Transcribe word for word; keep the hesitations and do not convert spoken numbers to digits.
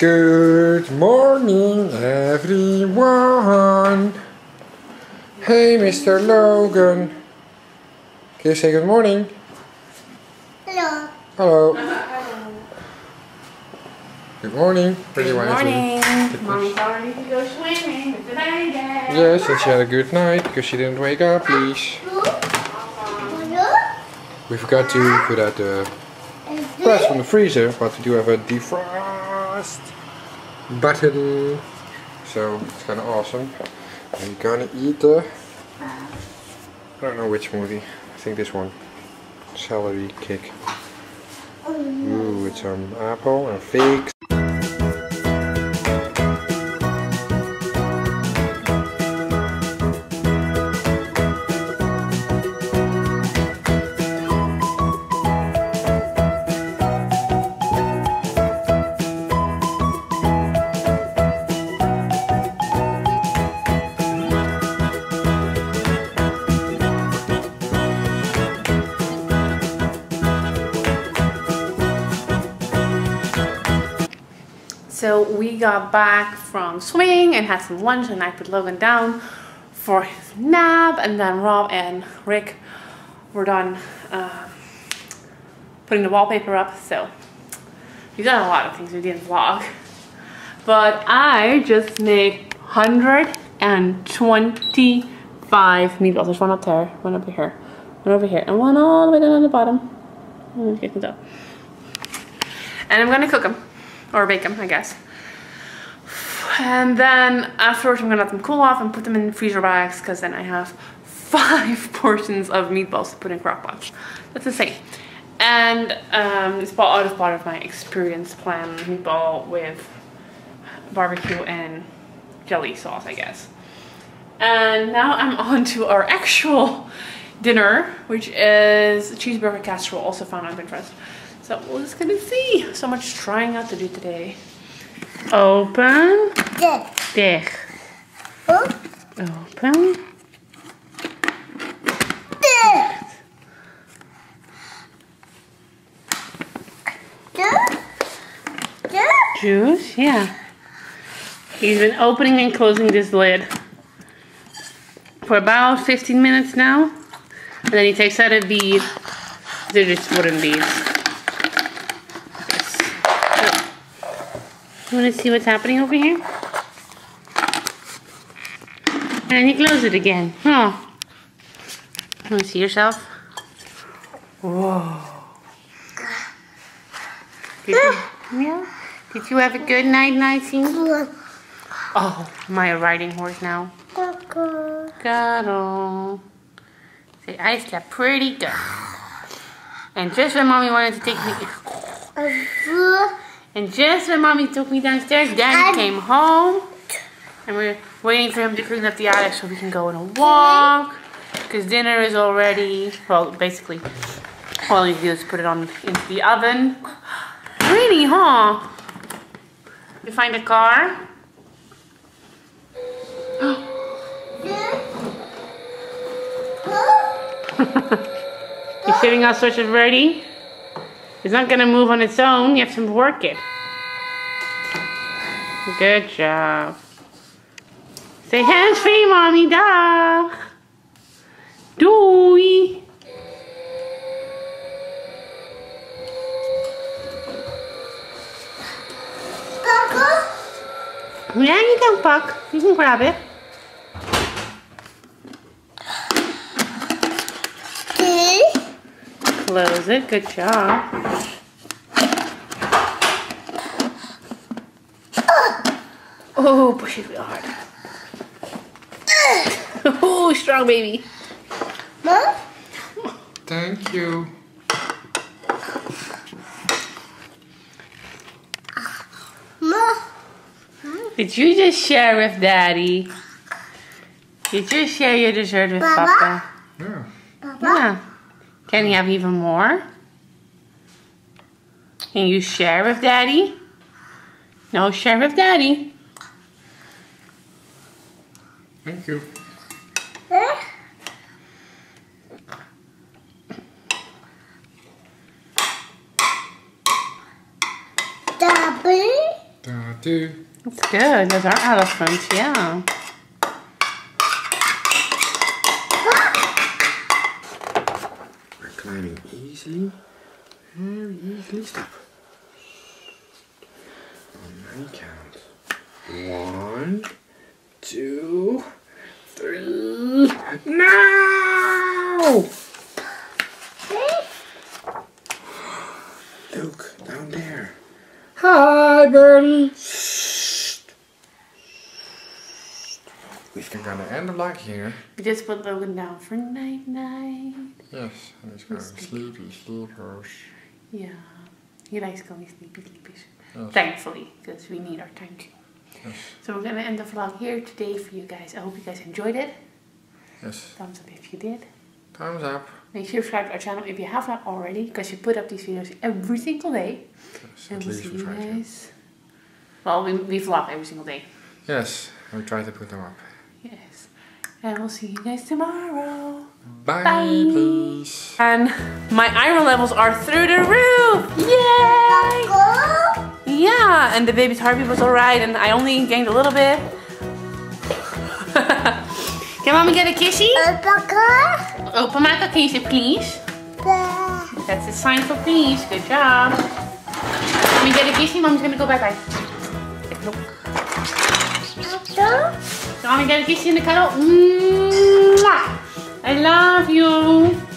Good morning, everyone. Hey, Mister Logan. Can you say good morning? Hello. Hello. Hello. Good morning. Pretty good morning. Good morning. Mom wanted to go swimming with the baby. Yes, and she had a good night because she didn't wake up, please. We forgot to put out the fries from the freezer, but we do have a defrost button, so it's kind of awesome. I'm gonna eat the, I don't know which movie, I think this one, Celery Kick. Ooh, it's an apple and figs. So we got back from swimming and had some lunch, and I put Logan down for his nap, and then Rob and Rick were done uh, putting the wallpaper up. So we got a lot of things we didn't vlog, but I just made one hundred twenty-five meatballs. There's one up there, one over here, one over here, and one all the way down on the bottom. I don't know if you can tell. And I'm gonna cook them. Or bake them, I guess. And then afterwards I'm gonna let them cool off and put them in freezer bags, because then I have five portions of meatballs to put in crock pots. That's insane. And um, it's part of part of my experience plan, meatball with barbecue and jelly sauce, I guess. And now I'm on to our actual dinner, which is cheeseburger casserole, also found on Pinterest. So we're just gonna see. So much trying out to do today. Open. Dicht. Oh. Open. Dicht. Dicht. Juice, yeah. He's been opening and closing this lid for about fifteen minutes now. And then he takes out a bead. They're just wooden beads. You want to see what's happening over here? And you close it again. Oh. You want to see yourself? Whoa. Did you, yeah? Did you have a good night, Nicey? Oh, my riding horse now. Cuddle. Say, I slept pretty good. And just when mommy wanted to take me... And just when mommy took me downstairs, daddy came home. And we're waiting for him to clean up the attic so we can go on a walk. Because dinner is already, well, basically, all you do is put it on into the oven. Really, huh? You find a car? You're sitting all sorts of ready? It's not gonna move on its own. You have to work it. Good job. Say hands free, mommy. Dag. Doei. Yeah, you can puck. You can grab it. Close it. Good job. Oh, push it real hard. Oh, strong baby. Mom? Thank you. Mom? Did you just share with daddy? Did you share your dessert with Papa? Papa? Yeah. Papa? Yeah. Can you have even more? Can you share with daddy? No, share with daddy. Thank you. Daddy? Da, do. That's good. Those are elephants, yeah. We're climbing easily. Very easily. Stop. On my count. One, two, three. No! Look, down there. Hi, birdie. We can kind of end the vlog here. We just put Logan down for night night. Yes, and he's going sleepy sleepers. Yeah, he likes going sleepy sleepers. Yes. Thankfully, because we need our time too. Yes. So we're going to end the vlog here today for you guys. I hope you guys enjoyed it. Yes. Thumbs up if you did. Thumbs up. Make sure you subscribe to our channel if you have not already, because you put up these videos every single day. Yes, and we'll see we you guys. To. Well, we, we vlog every single day. Yes, and we try to put them up. Yes. And we'll see you guys tomorrow. Bye. Bye. Please. And my iron levels are through the roof. Yay! Yeah, and the baby's heartbeat was alright, and I only gained a little bit. Can mommy get a kissy? Open my cookie, please. Bye. That's a sign for please. Good job. Let me get a kissy. Mom's gonna go bye bye. Look. So, mommy get a kissy in the cuddle. Mwah. I love you.